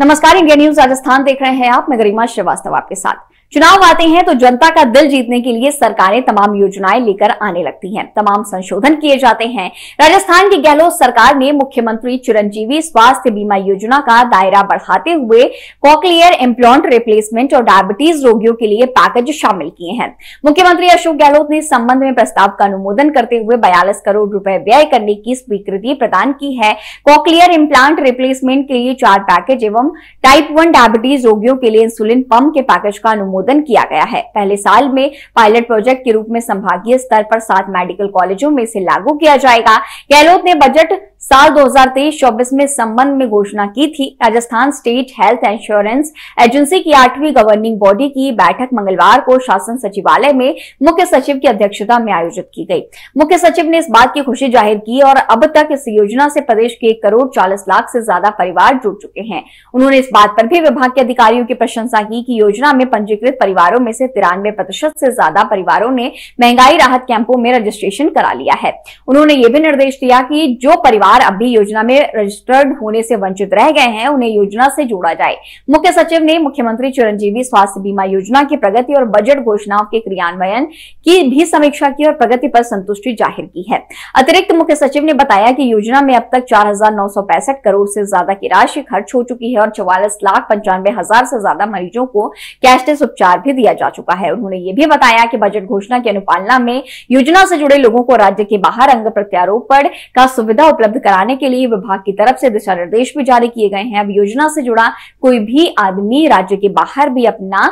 नमस्कार, India news Rajasthan देख रहे हैं आप। मैं गरिमा श्रीवास्तव आपके साथ। चुनाव आते हैं तो जनता का दिल जीतने के लिए सरकारें तमाम योजनाएं लेकर आने लगती हैं, तमाम संशोधन किए जाते हैं। राजस्थान की गहलोत सरकार ने मुख्यमंत्री चिरंजीवी स्वास्थ्य बीमा योजना का दायरा बढ़ाते हुए कॉकलियर इम्प्लांट रिप्लेसमेंट और डायबिटीज रोगियों के लिए पैकेज शामिल किए हैं। मुख्यमंत्री अशोक गहलोत ने इस संबंध में प्रस्ताव का अनुमोदन करते हुए 42 करोड़ रूपये व्यय करने की स्वीकृति प्रदान की है। कॉकलियर इम्प्लांट रिप्लेसमेंट के लिए 4 पैकेज एवं टाइप 1 डायबिटीज रोगियों के लिए इंसुलिन पंप के पैकेज का अनुमोदन किया गया है। पहले साल में पायलट प्रोजेक्ट के रूप में संभागीय स्तर पर 7 मेडिकल कॉलेजों में इसे लागू किया जाएगा। गहलोत ने बजट साल 2023-24 में संबंध में घोषणा की थी। Rajasthan state health insurance agency की 8वीं गवर्निंग बॉडी की बैठक मंगलवार को शासन सचिवालय में मुख्य सचिव की अध्यक्षता में आयोजित की गई। मुख्य सचिव ने इस बात की खुशी जाहिर की और अब तक इस योजना से प्रदेश के 1 करोड़ 40 लाख से ज्यादा परिवार जुड़ चुके हैं। उन्होंने इस बात पर भी विभाग के अधिकारियों की प्रशंसा की कि योजना में पंजीकृत परिवारों में से 93% से ज्यादा परिवारों ने महंगाई राहत कैंपों में रजिस्ट्रेशन करा लिया है। उन्होंने ये भी निर्देश दिया कि जो परिवार अभी योजना में रजिस्टर्ड होने से वंचित रह गए हैं, उन्हें योजना से जोड़ा जाए। मुख्य सचिव ने मुख्यमंत्री चिरंजीवी स्वास्थ्य बीमा योजना की प्रगति और बजट घोषणाओं के क्रियान्वयन की भी समीक्षा की और प्रगति पर संतुष्टि जाहिर की है। अतिरिक्त मुख्य सचिव ने बताया कि योजना में अब तक 4,965 करोड़ से ज्यादा की राशि खर्च हो चुकी है और 44,95,000 से ज्यादा मरीजों को कैशलेस उपचार भी दिया जा चुका है। उन्होंने ये भी बताया कि बजट घोषणा की अनुपालना में योजना से जुड़े लोगों को राज्य के बाहर अंग प्रत्यारोपण का सुविधा उपलब्ध कराने के लिए विभाग की तरफ से दिशा निर्देश भी जारी किए गए हैं। अब योजना से जुड़ा कोई भी आदमी राज्य के बाहर भी अपना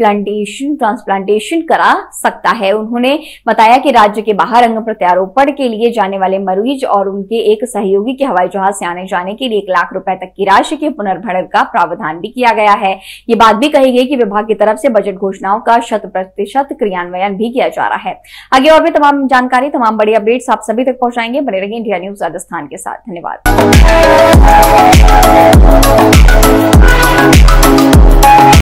ट्रांसप्लांटेशन करा सकता है। उन्होंने बताया कि राज्य के बाहर अंग प्रत्यारोपण के लिए जाने वाले मरीज और उनके एक सहयोगी के हवाई जहाज से आने जाने के लिए 1 लाख रुपए तक की राशि के पुनर्भरण का प्रावधान भी किया गया है। ये बात भी कही गई कि विभाग की तरफ से बजट घोषणाओं का 100% क्रियान्वयन भी किया जा रहा है। आगे और भी तमाम जानकारी, तमाम बड़ी अपडेट्स आप सभी तक पहुंचाएंगे। बने रहिए इंडिया न्यूज राजस्थान के साथ। धन्यवाद।